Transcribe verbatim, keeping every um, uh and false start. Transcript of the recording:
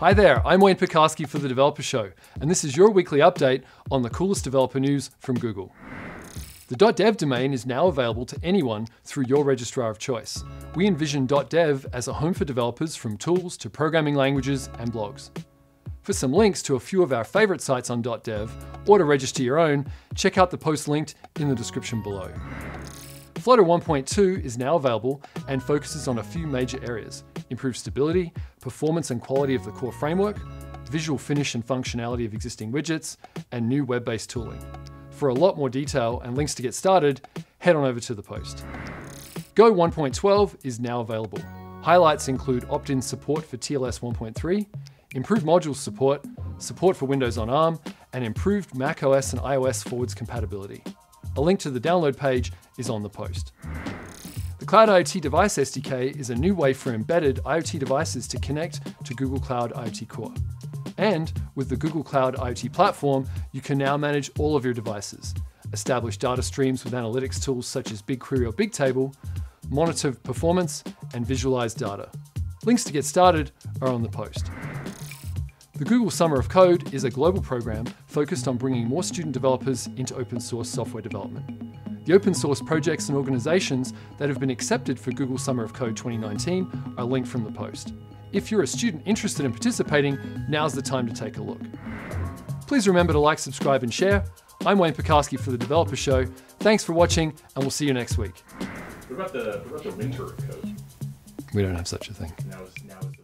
Hi there, I'm Wayne Piekarski for The Developer Show, and this is your weekly update on the coolest developer news from Google. The .dev domain is now available to anyone through your registrar of choice. We envision .dev as a home for developers from tools to programming languages and blogs. For some links to a few of our favorite sites on .dev, or to register your own, check out the post linked in the description below. Flutter one point two is now available and focuses on a few major areas: improved stability, performance and quality of the core framework, visual finish and functionality of existing widgets, and new web-based tooling. For a lot more detail and links to get started, head on over to the post. Go one point twelve is now available. Highlights include opt-in support for T L S one point three, improved modules support, support for Windows on A R M, and improved macOS and iOS forwards compatibility. A link to the download page is on the post. The Cloud IoT Device S D K is a new way for embedded IoT devices to connect to Google Cloud IoT Core. And with the Google Cloud IoT platform, you can now manage all of your devices, establish data streams with analytics tools such as BigQuery or Bigtable, monitor performance, and visualize data. Links to get started are on the post. The Google Summer of Code is a global program focused on bringing more student developers into open source software development. The open source projects and organizations that have been accepted for Google Summer of Code twenty nineteen are linked from the post. If you're a student interested in participating, now's the time to take a look. Please remember to like, subscribe, and share. I'm Wayne Piekarski for The Developer Show. Thanks for watching, and we'll see you next week. What about the, what about the winter of code? We don't have such a thing. Now is, now is